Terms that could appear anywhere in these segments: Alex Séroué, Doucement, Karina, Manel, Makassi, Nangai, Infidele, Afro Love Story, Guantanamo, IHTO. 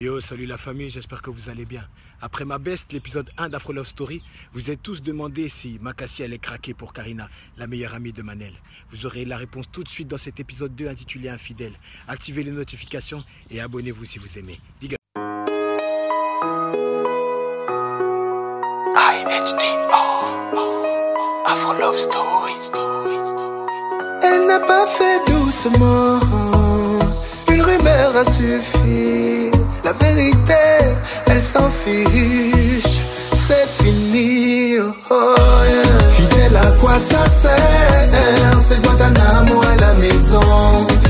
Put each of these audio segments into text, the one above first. Yo, salut la famille, j'espère que vous allez bien. Après ma best, l'épisode 1 d'Afro Love Story, vous êtes tous demandé si Makassi allait craquer pour Karina, la meilleure amie de Manel. Vous aurez la réponse tout de suite dans cet épisode 2 intitulé Infidèle. Activez les notifications et abonnez-vous si vous aimez. IHTO Afro Love Story. Elle n'a pas fait doucement, une rumeur a suffi. La vérité, elle s'en fiche, c'est fini, oh yeah. Fidèle à quoi ça sert? C'est Guantanamo à la maison.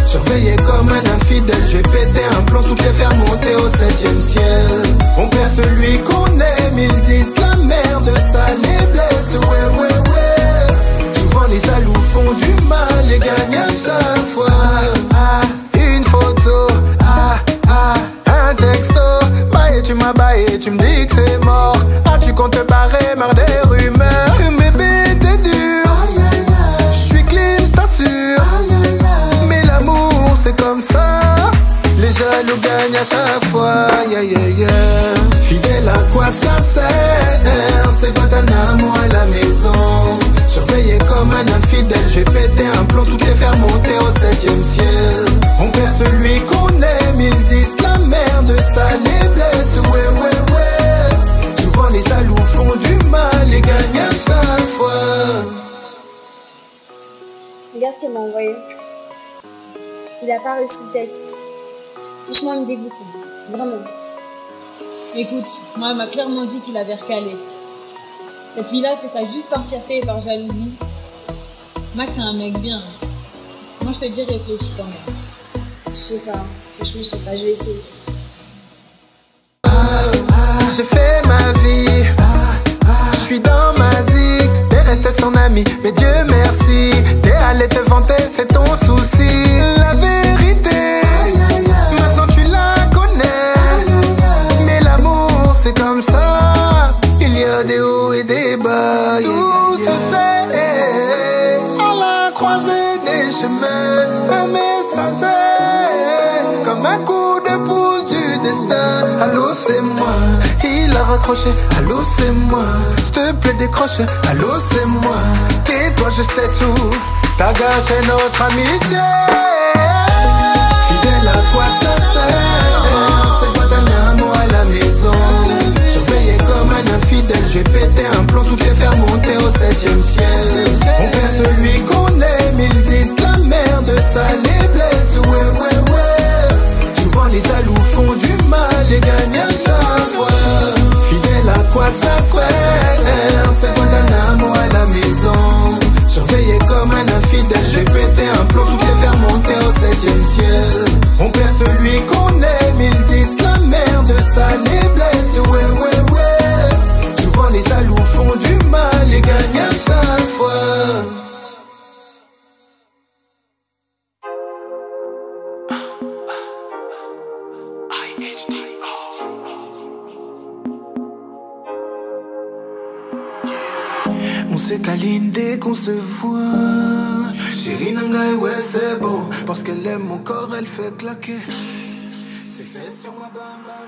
Surveillé comme un infidèle, j'ai pété un plomb, toutes les faire monter au 7e ciel. On perd celui qu'on aime, ils disent la merde, ça les blesse, ouais, ouais, ouais. Souvent les jaloux font du mal et gagnent à chaque fois. Ah, une photo, ah, ah. Texto, bah et tu m'as baillé, tu me dis que c'est mort. Ah, tu comptes te barrer, marre des rumeurs. Bébé, t'es dur, je suis clean, je t'assure. Mais l'amour, c'est comme ça, les jaloux gagnent à chaque fois. Yeah, yeah, yeah. Fidèle à quoi ça sert? C'est Guantanamo à la maison. Surveillé comme un infidèle, j'ai pété un plomb, toutes les faire monter au 7e ciel. On perd celui qu'on aime, ils disent la merde, ça les blesse, ouais, ouais, ouais. Souvent les jaloux font du mal et gagnent à chaque fois. Regarde ce qu'elle m'a envoyé. Il a pas réussi le test. Franchement, il me dégoûte, vraiment. Écoute, moi, elle m'a clairement dit qu'il avait recalé. Cette fille-là fait ça juste par fierté et par jalousie. Max, c'est un mec bien. Moi, je te dis, réfléchis quand même. Je sais pas. Franchement, je sais pas. Je vais essayer. Oh, oh, j'ai fait ma vie. Oh, oh, je suis dans ma zik. T'es resté son ami, mais Dieu merci. T'es allé te vanter, c'est ton souci. La vérité, aïe, aïe, aïe. Maintenant tu la connais. Aïe, aïe, aïe. Mais l'amour, c'est comme ça. Il y a des hauts et des bas. Tout se sait à la croisée des chemins. Un messager, comme un coup de pouce du destin. Allô, c'est moi, il a raccroché. Allô, c'est moi, s'il te plaît décroche. Allô, c'est moi, tais-toi, je sais tout. T'as gâché notre amitié. Fidèle à quoi ça sert? C'est Guantanamo à la maison. Surveillé comme un infidèle, j'ai pété un plomb, toutes les faire monter au 7e ciel. On perd celui qu'on aime, ils disent la merde, ça les blesse, ouais, ouais, ouais. Souvent les jaloux font du mal et gagnent à chaque fois. Fidèle à quoi ça sert? C'est Guantanamo à la maison. Surveillé comme un infidèle, j'ai pété un plomb, toutes les faire monter au 7e ciel. On perd celui qu'on aime, ils disent la merde, ça les blesse, ouais, ouais, ouais. Souvent les jaloux font du mal et gagnent à chaque fois. On se câline dès qu'on se voit. Chérie Nangai, ouais, c'est bon. Parce qu'elle aime mon corps, elle fait claquer. C'est fait sur ma bam bam.